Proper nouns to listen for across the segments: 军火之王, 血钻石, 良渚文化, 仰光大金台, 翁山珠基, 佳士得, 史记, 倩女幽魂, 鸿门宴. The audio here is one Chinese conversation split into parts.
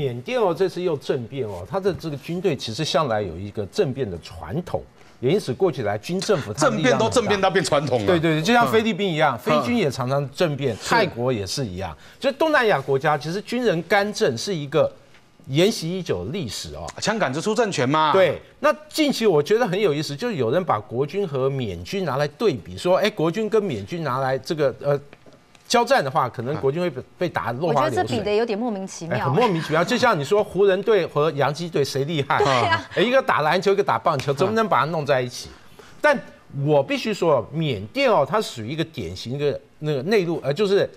缅甸哦，这次又政变哦，他的这个军队其实向来有一个政变的传统，也因此过去来军政府政变都政变到变传统了。对对对，就像菲律宾一样，菲军也常常政变，泰国也是一样。所以东南亚国家其实军人干政是一个沿袭已久的历史哦，枪杆子出政权嘛。对，那近期我觉得很有意思，就是有人把国军和缅军拿来对比，说，哎，国军跟缅军拿来这个交战的话，可能国军会被打落花流水。我觉得这比的有点莫名其妙，很莫名其妙。就像你说，湖人队和洋基队谁厉害？对啊，一个打篮球，一个打棒球，怎么能把它弄在一起？但我必须说，缅甸哦，它属于一个典型的那个内陆，就是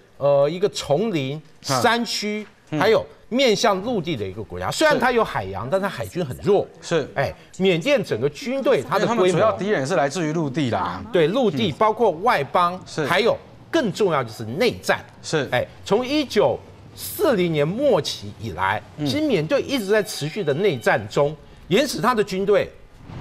一个丛林、山区，还有面向陆地的一个国家。虽然它有海洋，但它海军很弱。是，哎，缅甸整个军队它的规模，主要敌人是来自于陆地啦。对，陆地包括外邦，还有。更重要就是内战是，哎，从1940年末期以来，其实缅甸一直在持续的内战中，也使他的军队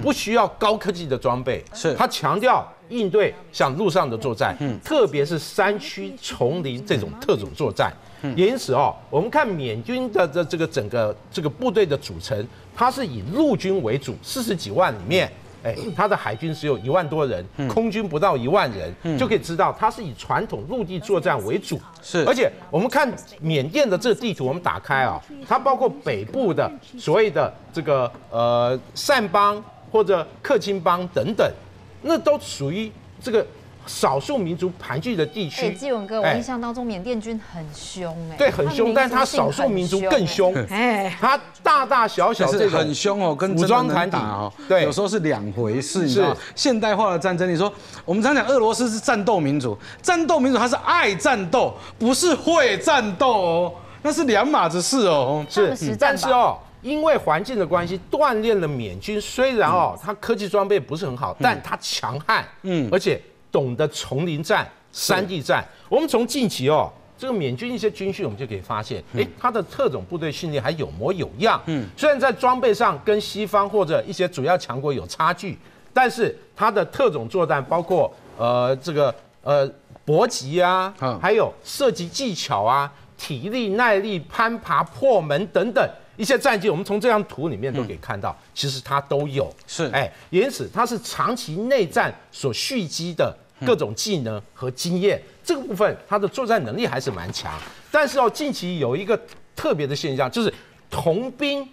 不需要高科技的装备，是，他强调应对像陆上的作战，特别是山区丛林这种特种作战，也因此哦，我们看缅军的这个整个这个部队的组成，它是以陆军为主，40几万里面。哎，他的海军只有1万多人，空军不到1万人，就可以知道他是以传统陆地作战为主。是，而且我们看缅甸的这个地图，我们打开啊，它包括北部的所谓的这个掸邦或者克钦邦等等，那都属于这个少数民族盘踞的地区。纪文哥，我印象当中缅甸军很凶哎，对，很凶，但他少数民族更凶，哎，他大大小小这很凶哦，跟武装团体哦，对，有时候是两回事，你知道，现代化的战争，你说我们常讲俄罗斯是战斗民族，战斗民族他是爱战斗，不是会战斗哦，那是两码子事哦，是，但是哦。因为环境的关系，锻炼了缅军，虽然哦，他科技装备不是很好，但他强悍，而且懂得丛林战、山地战。我们从近期哦，这个缅军一些军训，我们就可以发现，哎，他的特种部队训练还有模有样。虽然在装备上跟西方或者一些主要强国有差距，但是他的特种作战包括这个搏击啊，还有射击技巧啊、体力、耐力、攀爬、破门等等。一些战绩，我们从这张图里面都可以看到，其实它都有是哎，因此它是长期内战所蓄积的各种技能和经验，这个部分它的作战能力还是蛮强。但是哦，近期有一个特别的现象，就是同军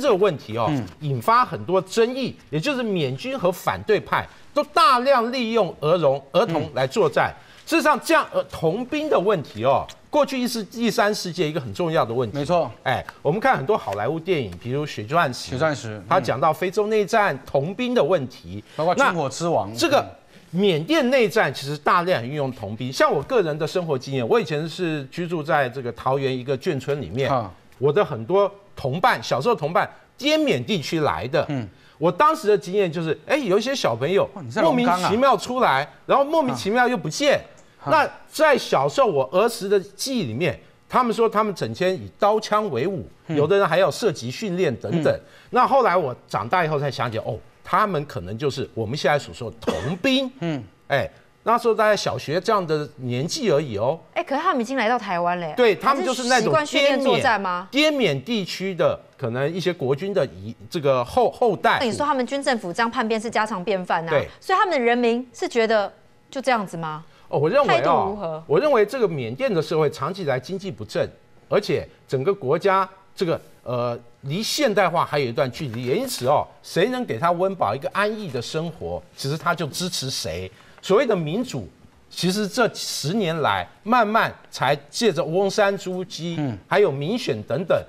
这个问题哦，引发很多争议，也就是缅军和反对派都大量利用儿童来作战。事实上，这样同兵的问题哦。过去是第三世界一个很重要的问题，没错。哎，我们看很多好莱坞电影，比如《血钻石》，《血钻石》他讲到非洲内战同兵的问题，包括军火之王。这个缅甸内战其实大量运用同兵。像我个人的生活经验，我以前是居住在这个桃园一个眷村里面，我的很多同伴，小时候同伴，滇缅地区来的。我当时的经验就是，哎，有一些小朋友莫名其妙出来，然后莫名其妙又不见。那在小时候我儿时的记忆里面，他们说他们整天以刀枪为伍，有的人还要射击训练等等。那后来我长大以后才想起，哦，他们可能就是我们现在所说的同兵。哎，那时候大概小学这样的年纪而已哦。哎，可是他们已经来到台湾了。对，他们就是那种滇缅地区的可能一些国军的这个后代。那你说他们军政府这样叛变是家常便饭啊？对，所以他们的人民是觉得就这样子吗？我认为哦，我认为这个缅甸的社会长期以来经济不振，而且整个国家这个离现代化还有一段距离，也因此哦，谁能给他温饱一个安逸的生活，其实他就支持谁。所谓的民主，其实这10年来慢慢才借着翁山珠基，还有民选等等，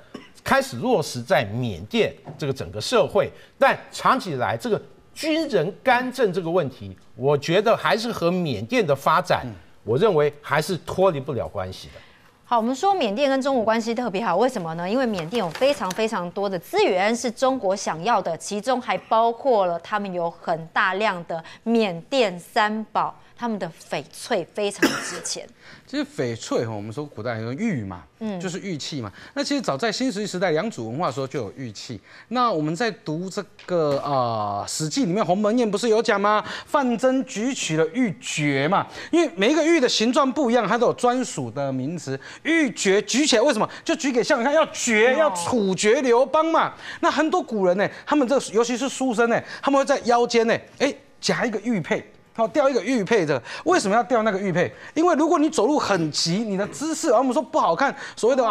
开始落实在缅甸这个整个社会。但长期以来这个。军人干政这个问题，我觉得还是和缅甸的发展，我认为还是脱离不了关系的。好，我们说缅甸跟中国关系特别好，为什么呢？因为缅甸有非常非常多的资源是中国想要的，其中还包括了他们有很大量的缅甸三宝。他们的翡翠非常值钱。其实翡翠我们说古代有玉嘛，就是玉器嘛。那其实早在新石器时代良渚文化的时候就有玉器。那我们在读这个史记》里面《鸿门宴》不是有讲吗？范增举起了玉珏嘛，因为每一个玉的形状不一样，它都有专属的名词。玉珏举起来为什么？就举给项羽看，要绝，要处决刘邦嘛。那很多古人呢，他们这尤其是书生呢，他们会在腰间呢，夹一个玉佩。 好，吊一个玉佩，这个为什么要吊那个玉佩？因为如果你走路很急，你的姿势，我们说不好看，所谓的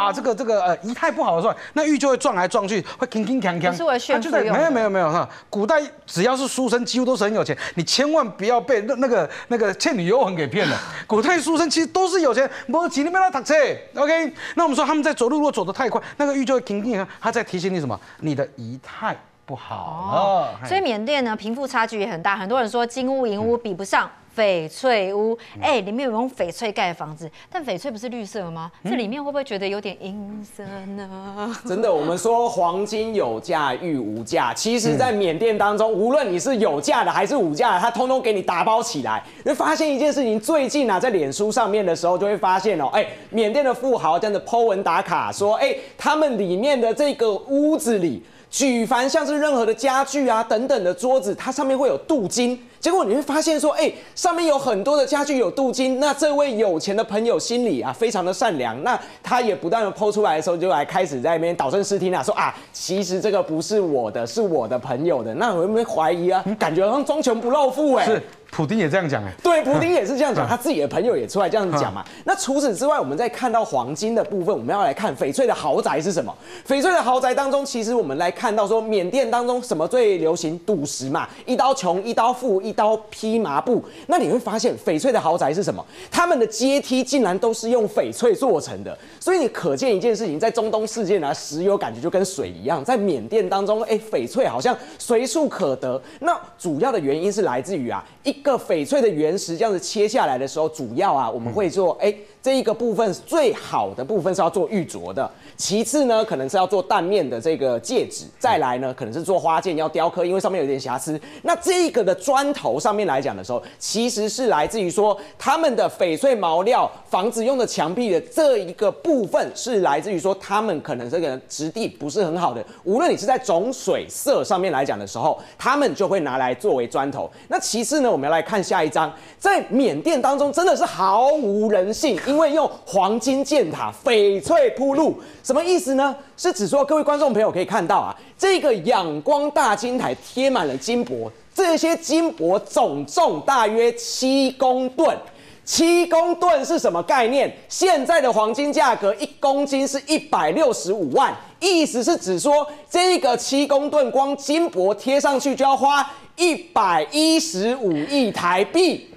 仪态不好的时候，那玉就会撞来撞去，会铿铿锵锵。不是我炫富用的。没有哈，古代只要是书生，几乎都是很有钱。你千万不要被那个倩女幽魂给骗了。古代书生其实都是有钱，没钱你没来读册。OK， 那我们说他们在走路如果走得太快，那个玉就会铿铿锵，他在提醒你什么？你的仪态。 不好所以缅甸呢，贫富差距也很大。很多人说金屋银屋比不上翡翠屋，里面有用翡翠盖的房子，但翡翠不是绿色吗？这里面会不会觉得有点阴森呢？真的，我们说黄金有价，玉无价。其实，在缅甸当中，无论你是有价的还是无价的，它通通给你打包起来。你会发现一件事情，最近啊，在脸书上面的时候，就会发现哦，缅甸的富豪这样的 po 文打卡说，他们里面的这个屋子里。 举凡像是任何的家具啊等等的桌子，它上面会有镀金，结果你会发现说，上面有很多的家具有镀金。那这位有钱的朋友心里啊非常的善良，那他也不断的po出来的时候，就来开始在那边导正视听啊，说啊，其实这个不是我的，是我的朋友的。那我有没有怀疑啊？感觉好像装穷不露富是。 普丁也这样讲对，普丁也是这样讲，他自己的朋友也出来这样讲嘛。那除此之外，我们在看到黄金的部分，我们要来看翡翠的豪宅是什么？翡翠的豪宅当中，其实我们来看到说，缅甸当中什么最流行？赌石嘛，一刀穷，一刀富，一刀披麻布。那你会发现，翡翠的豪宅是什么？他们的阶梯竟然都是用翡翠做成的。所以你可见一件事情，在中东世界呢，石油感觉就跟水一样，在缅甸当中，翡翠好像随处可得。那主要的原因是来自于一个翡翠的原石这样子切下来的时候，主要啊，我们会做这一个部分最好的部分是要做玉镯的，其次呢可能是要做蛋面的这个戒指，再来呢可能是做花件要雕刻，因为上面有点瑕疵。那这个的砖头上面来讲的时候，其实是来自于说他们的翡翠毛料、房子用的墙壁的这一个部分是来自于说他们可能这个质地不是很好的，无论你是在种水色上面来讲的时候，他们就会拿来作为砖头。那其次呢，我们要来看下一张，在缅甸当中真的是毫无人性。 因为用黄金建塔、翡翠铺路，什么意思呢？是指说各位观众朋友可以看到啊，这个仰光大金台贴满了金箔，这些金箔总重大约7公吨。7公吨是什么概念？现在的黄金价格1公斤是165万，意思是指说这个7公吨光金箔贴上去就要花。 115亿台币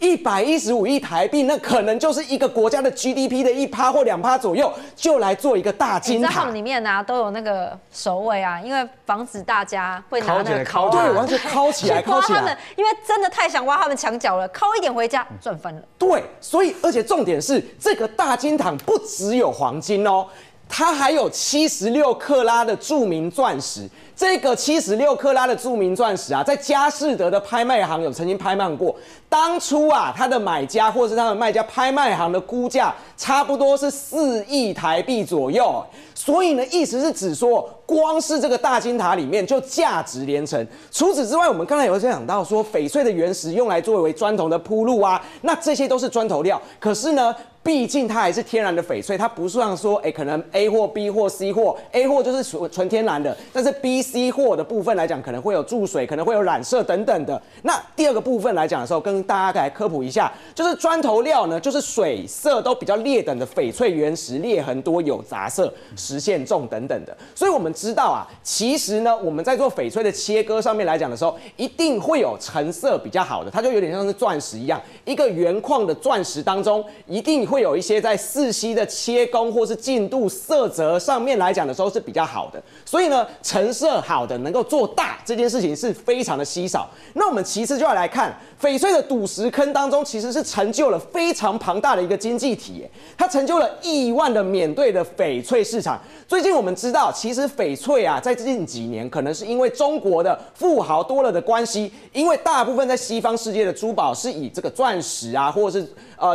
，115亿台币，那可能就是一个国家的 GDP 的1%或2%左右，就来做一个大金塔。你知道里面呢、都有那个守卫啊，因为防止大家会拿那个铐，对，完全铐起来，铐起来。因为真的太想挖他们墙角了，铐一点回家赚翻了。对，所以而且重点是，这个大金塔不只有黄金哦。 它还有76克拉的著名钻石，这个76克拉的著名钻石啊，在佳士得的拍卖行有曾经拍卖过。当初啊，它的买家或是它的卖家拍卖行的估价差不多是4亿台币左右。所以呢，意思是指说，光是这个大金塔里面就价值连城。除此之外，我们刚才有讲到说，翡翠的原石用来作为砖头的铺路啊，那这些都是砖头料。可是呢？ 毕竟它还是天然的翡翠，它不像说，可能 A 货、B 货、C 货 ，A 货就是纯天然的，但是 B、C 货的部分来讲，可能会有注水，可能会有染色等等的。那第二个部分来讲的时候，跟大家来科普一下，就是砖头料呢，就是水色都比较劣等的翡翠原石，裂痕多、有杂色、石线重等等的。所以我们知道啊，其实呢，我们在做翡翠的切割上面来讲的时候，一定会有成色比较好的，它就有点像是钻石一样，一个原矿的钻石当中一定会。会有一些在4C 的切工或是进度色泽上面来讲的时候是比较好的。所以呢，成色好的能够做大这件事情是非常的稀少。那我们其次就要来看翡翠的赌石坑当中，其实是成就了非常庞大的一个经济体耶，它成就了亿万的免对的翡翠市场。最近我们知道，其实翡翠啊，在最近几年可能是因为中国的富豪多了的关系，因为大部分在西方世界的珠宝是以这个钻石啊，或者是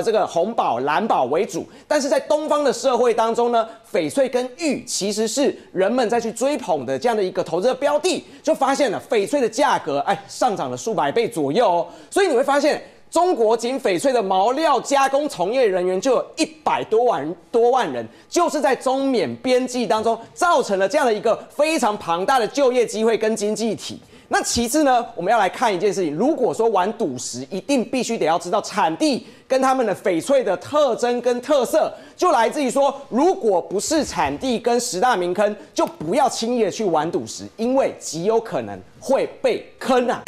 这个红宝、蓝宝为主，但是在东方的社会当中呢，翡翠跟玉其实是人们在去追捧的这样的一个投资的标的，就发现了翡翠的价格上涨了数百倍左右哦，所以你会发现。中国仅翡翠的毛料加工从业人员就有100多万人，就是在中缅边际当中造成了这样的一个非常庞大的就业机会跟经济体。那其次呢，我们要来看一件事情，如果说玩赌石，一定必须得要知道产地跟他们的翡翠的特征跟特色，就来自于说，如果不是产地跟10大名坑，就不要轻易的去玩赌石，因为极有可能会被坑啊。